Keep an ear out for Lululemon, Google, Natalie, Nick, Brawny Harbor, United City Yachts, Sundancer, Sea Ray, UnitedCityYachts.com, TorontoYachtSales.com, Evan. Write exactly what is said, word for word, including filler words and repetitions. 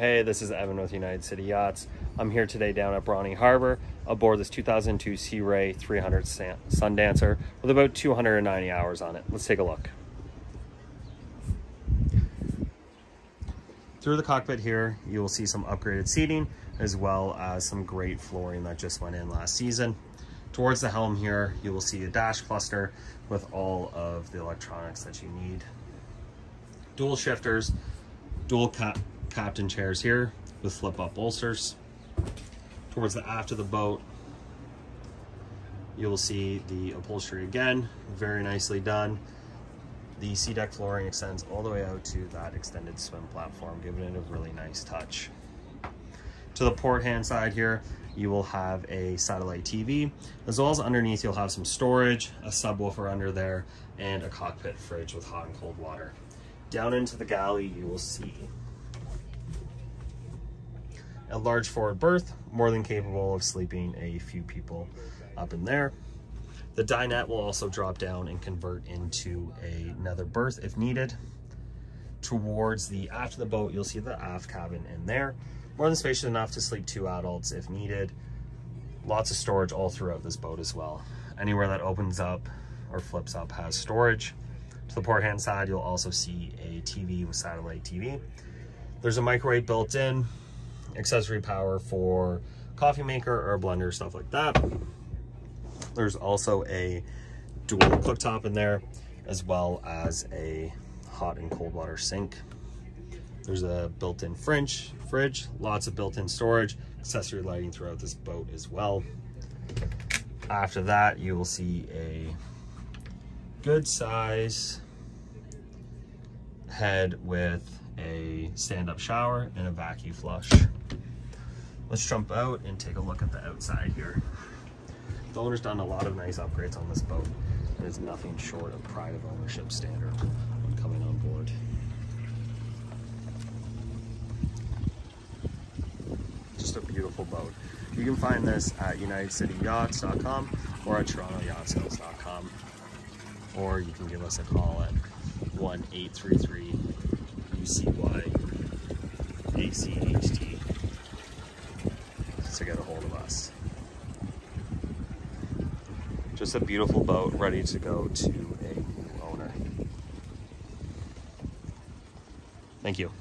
Hey, this is Evan with United City Yachts. I'm here today down at Brawny Harbor aboard this two thousand two Sea Ray three hundred Sundancer with about two hundred ninety hours on it. Let's take a look. Through the cockpit here, you will see some upgraded seating as well as some great flooring that just went in last season. Towards the helm here, you will see a dash cluster with all of the electronics that you need. Dual shifters, dual cap captain chairs here with flip-up bolsters. Towards the aft of the boat, you will see the upholstery again, very nicely done. The sea deck flooring extends all the way out to that extended swim platform, giving it a really nice touch. To the port hand side here, you will have a satellite T V, as well as underneath you'll have some storage, a subwoofer under there, and a cockpit fridge with hot and cold water. Down into the galley, you will see a large forward berth, more than capable of sleeping a few people up in there. The dinette will also drop down and convert into a, another berth if needed. Towards the aft of the boat, you'll see the aft cabin in there. More than spacious enough to sleep two adults if needed. Lots of storage all throughout this boat as well. Anywhere that opens up or flips up has storage. To the port hand side, you'll also see a T V with satellite T V. There's a microwave built in. Accessory power for coffee maker or blender, stuff like that. There's also a dual cooktop in there, as well as a hot and cold water sink. There's a built-in fridge, fridge, lots of built-in storage, accessory lighting throughout this boat as well. After that, you will see a good size head with a stand-up shower and a vacuum flush. Let's jump out and take a look at the outside here. The owner's done a lot of nice upgrades on this boat, and it's nothing short of pride of ownership standard when coming on board. Just a beautiful boat. You can find this at United City Yachts dot com or at Toronto Yacht Sales dot com, or you can give us a call at one eight three three U C Y A C H T to get a hold of us. Just a beautiful boat, ready to go to a new owner. Thank you.